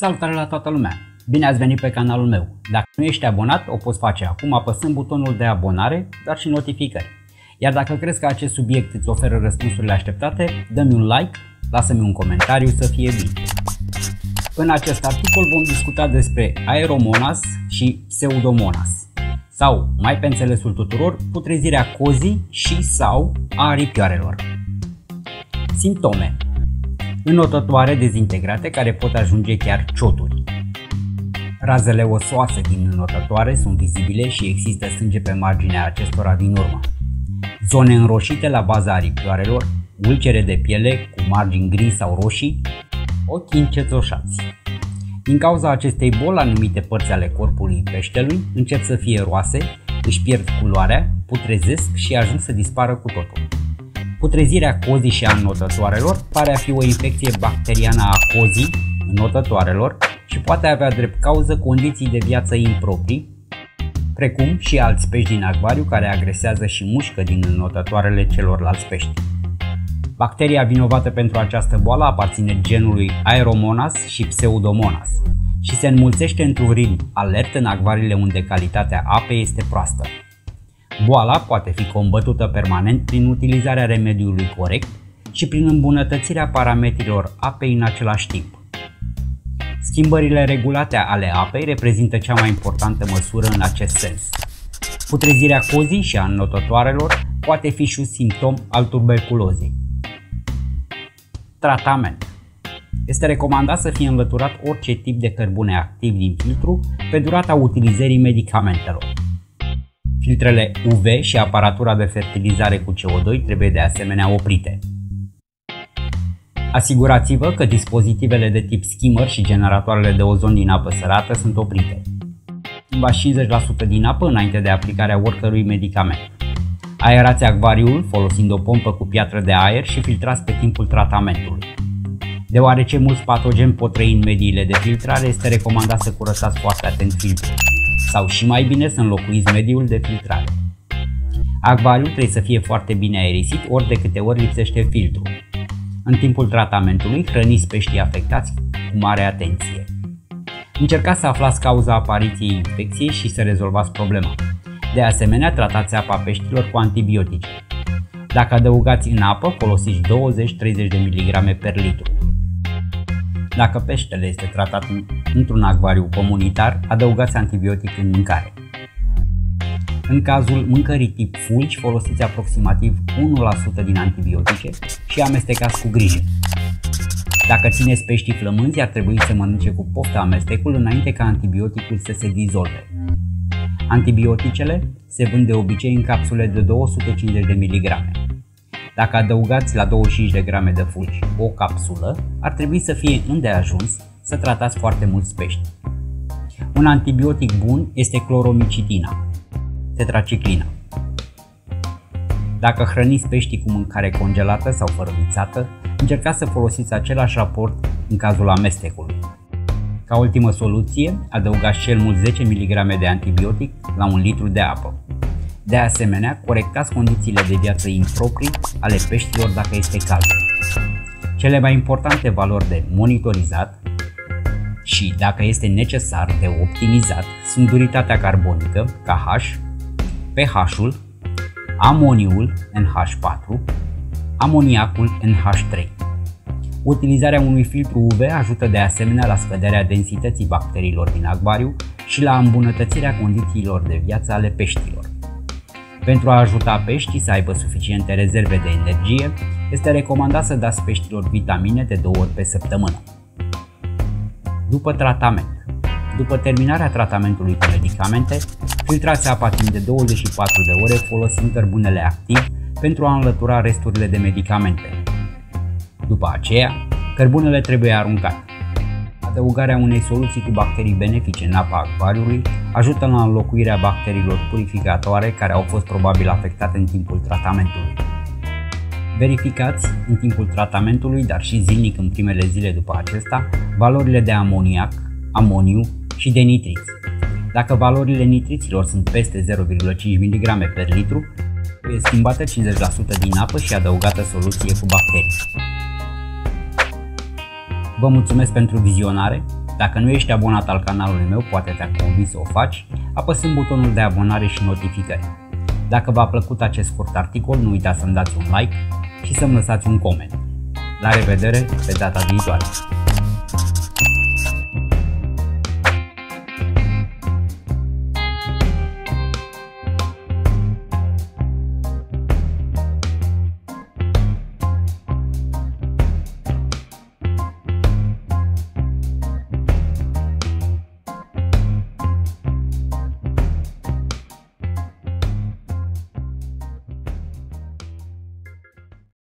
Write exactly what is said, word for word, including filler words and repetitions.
Salutare la toată lumea! Bine ați venit pe canalul meu! Dacă nu ești abonat, o poți face acum apăsând butonul de abonare, dar și notificări. Iar dacă crezi că acest subiect îți oferă răspunsurile așteptate, dă-mi un like, lasă-mi un comentariu, să fie bine! În acest articol vom discuta despre Aeromonas și Pseudomonas, sau, mai pe înțelesul tuturor, putrezirea cozii și sau a aripioarelor. Simptome: înotătoare dezintegrate care pot ajunge chiar cioturi. Razele osoase din înotătoare sunt vizibile și există sânge pe marginea acestora din urmă. Zone înroșite la baza aripioarelor, ulcere de piele cu margini gri sau roșii, ochi încețoșați. Din cauza acestei boli, anumite părți ale corpului peștelui încep să fie roase, își pierd culoarea, putrezesc și ajung să dispară cu totul. Putrezirea cozii și a înotătoarelor pare a fi o infecție bacteriană a cozii, înotătoarelor, și poate avea drept cauză condiții de viață improprii, precum și alți pești din acvariu care agresează și mușcă din înotătoarele celorlalți pești. Bacteria vinovată pentru această boală aparține genului Aeromonas și Pseudomonas și se înmulțește într-un ritm alert în acvariile unde calitatea apei este proastă. Boala poate fi combătută permanent prin utilizarea remediului corect și prin îmbunătățirea parametrilor apei în același timp. Schimbările regulate ale apei reprezintă cea mai importantă măsură în acest sens. Putrezirea cozii și a înotătoarelor poate fi și un simptom al tuberculozei. Tratament: este recomandat să fie înlăturat orice tip de cărbune activ din filtru pe durata utilizării medicamentelor. Filtrele U V și aparatura de fertilizare cu C O doi trebuie de asemenea oprite. Asigurați-vă că dispozitivele de tip skimmer și generatoarele de ozon din apă sărată sunt oprite. Schimbați cincizeci la sută din apă înainte de aplicarea oricărui medicament. Aerați acvariul folosind o pompă cu piatră de aer și filtrați pe timpul tratamentului. Deoarece mulți patogeni pot trăi în mediile de filtrare, este recomandat să curățați foarte atent filtrul, sau și mai bine să înlocuiți mediul de filtrare. Acvariul trebuie să fie foarte bine aerisit ori de câte ori lipsește filtrul. În timpul tratamentului, hrăniți peștii afectați cu mare atenție. Încercați să aflați cauza apariției infecției și să rezolvați problema. De asemenea, tratați apa peștilor cu antibiotice. Dacă adăugați în apă, folosiți douăzeci la treizeci de mg per litru. Dacă peștele este tratat într-un acvariu comunitar, adăugați antibiotic în mâncare. În cazul mâncării tip fulgi, folosiți aproximativ unu la sută din antibiotice și amestecați cu grijă. Dacă țineți peștii flămânzi, ar trebui să mănânce cu poftă amestecul înainte ca antibioticul să se dizolve. Antibioticele se vând de obicei în capsule de două sute cincizeci de mg. Dacă adăugați la douăzeci și cinci de grame de fulgi o capsulă, ar trebui să fie îndeajuns să tratați foarte mulți pești. Un antibiotic bun este cloromicitina, tetraciclina. Dacă hrăniți peștii cu mâncare congelată sau fărâmițată, încercați să folosiți același raport în cazul amestecului. Ca ultimă soluție, adăugați cel mult zece mg de antibiotic la un litru de apă. De asemenea, corectați condițiile de viață improprii ale peștilor dacă este cazul. Cele mai importante valori de monitorizat și, dacă este necesar, de optimizat sunt duritatea carbonică, K H, pH-ul, amoniul, N H patru, amoniacul, N H trei. Utilizarea unui filtru U V ajută de asemenea la scăderea densității bacteriilor din acvariu și la îmbunătățirea condițiilor de viață ale peștilor. Pentru a ajuta peștii să aibă suficiente rezerve de energie, este recomandat să dați peștilor vitamine de două ori pe săptămână. După tratament: după terminarea tratamentului cu medicamente, filtrați apa timp de douăzeci și patru de ore folosind cărbunele activ pentru a înlătura resturile de medicamente. După aceea, cărbunele trebuie aruncat. Adăugarea unei soluții cu bacterii benefice în apa acvariului ajută la înlocuirea bacteriilor purificatoare care au fost probabil afectate în timpul tratamentului. Verificați în timpul tratamentului, dar și zilnic în primele zile după acesta, valorile de amoniac, amoniu și de nitriți. Dacă valorile nitriților sunt peste zero virgulă cinci mg per litru, este schimbată cincizeci la sută din apă și adăugată soluție cu bacterii. Vă mulțumesc pentru vizionare. Dacă nu ești abonat al canalului meu, poate te-am convins să o faci, apăsând butonul de abonare și notificări. Dacă v-a plăcut acest scurt articol, nu uitați să-mi dați un like și să-mi lăsați un coment. La revedere pe data viitoare!